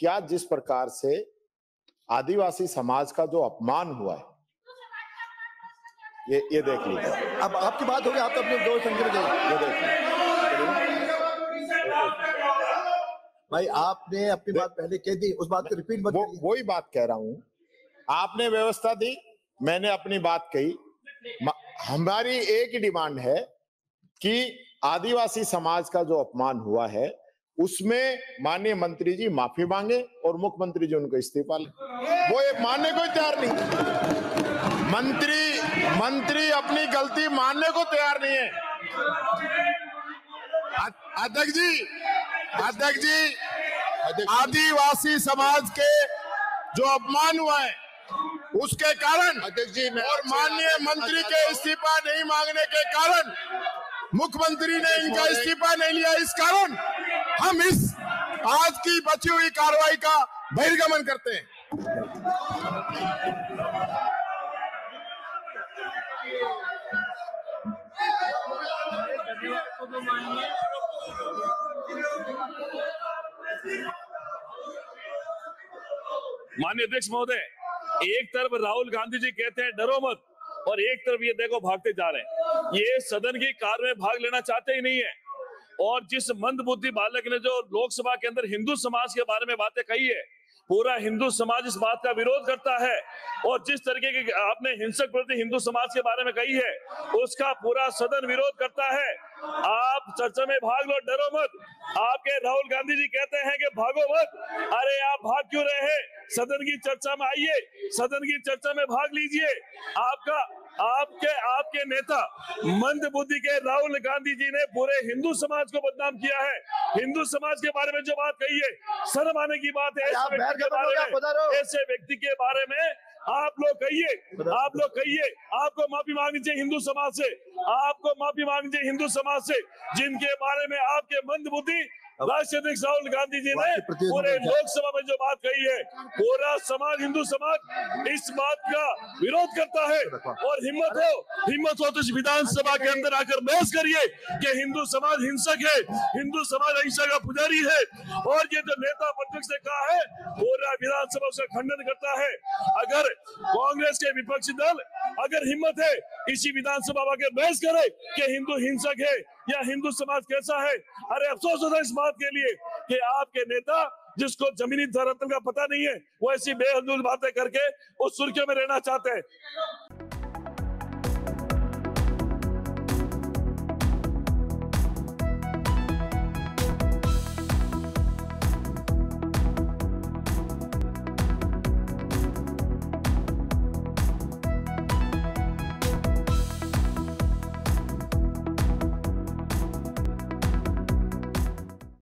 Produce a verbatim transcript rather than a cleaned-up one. क्या जिस प्रकार से आदिवासी समाज का जो अपमान हुआ है ये ये देख लीजिए। अब आपकी बात हो गई, आप तो अपने दो संख्या में ये देख लीजिए भाई, आपने अपनी बात पहले कह दी, उस बात को रिपीट मत करिए। वही बात कह रहा हूँ, आपने व्यवस्था दी, मैंने अपनी बात कही। हमारी एक ही डिमांड है कि आदिवासी समाज का जो अपमान हुआ है उसमें माननीय मंत्री जी माफी मांगे और मुख्यमंत्री जी उनको इस्तीफा लें। वो ये मानने को तैयार नहीं, मंत्री मंत्री अपनी गलती मानने को तैयार नहीं है। अध्यक्ष जी अध्यक्ष जी आदिवासी समाज के जो अपमान हुआ है उसके कारण अध्यक्ष जी और माननीय मंत्री के इस्तीफा नहीं मांगने के कारण, मुख्यमंत्री ने इनका इस्तीफा नहीं लिया, इस कारण हम इस आज की बची हुई कार्रवाई का बहिर्गमन करते हैं। माननीय अध्यक्ष महोदय, एक तरफ राहुल गांधी जी कहते हैं डरो मत और एक तरफ ये देखो भागते जा रहे हैं, ये सदन की कार्य में भाग लेना चाहते ही नहीं है। और जिस मंदबुद्धि बालक ने जो लोकसभा के अंदर हिंदू समाज के बारे में बातें कही है, पूरा हिंदू समाज इस बात का विरोध करता है। और जिस तरीके की आपने हिंसक प्रति हिंदू समाज के बारे में कही है उसका पूरा सदन विरोध करता है। आप चर्चा में भाग लो, डरो मत, आपके राहुल गांधी जी कहते हैं कि भागो मत। अरे आप भाग क्यों रहे हैं? सदन की चर्चा में आइए, सदन की चर्चा में भाग लीजिए। आपका आपके आपके नेता मंदबुद्धि के राहुल गांधी जी ने पूरे हिंदू समाज को बदनाम किया है। हिंदू समाज के बारे में जो बात कही है शर्म आने की बात है। ऐसे व्यक्ति के बारे में ऐसे व्यक्ति के बारे में आप लोग कहिए, आप लोग कहिए, आपको माफी मांगनी चाहिए हिंदू समाज से, आपको माफी मांगनी चाहिए हिंदू समाज से, जिनके बारे में आपके मंदबुद्धि राष्ट्रीय अध्यक्ष राहुल गांधी जी ने पूरे लोकसभा में जो बात कही है, पूरा समाज हिंदू समाज इस बात का विरोध करता है। और हिम्मत हो, हिम्मत हो तो विधानसभा के अंदर आकर बहस करिए कि हिंदू समाज हिंसक है, हिंदू समाज अहिंसा का पुजारी है। और ये जो नेता प्रतिपक्ष ने कहा है पूरा विधानसभा उसका खंडन करता है। अगर कांग्रेस के विपक्षी दल अगर हिम्मत है इसी विधानसभा में बहस करे कि हिंदू हिंसक है या हिंदू समाज कैसा है। अरे अफसोस होता है इस बात के लिए कि आपके नेता जिसको जमीनी धरातल का पता नहीं है वो ऐसी बेहदुल बातें करके उस सुर्खियों में रहना चाहते हैं।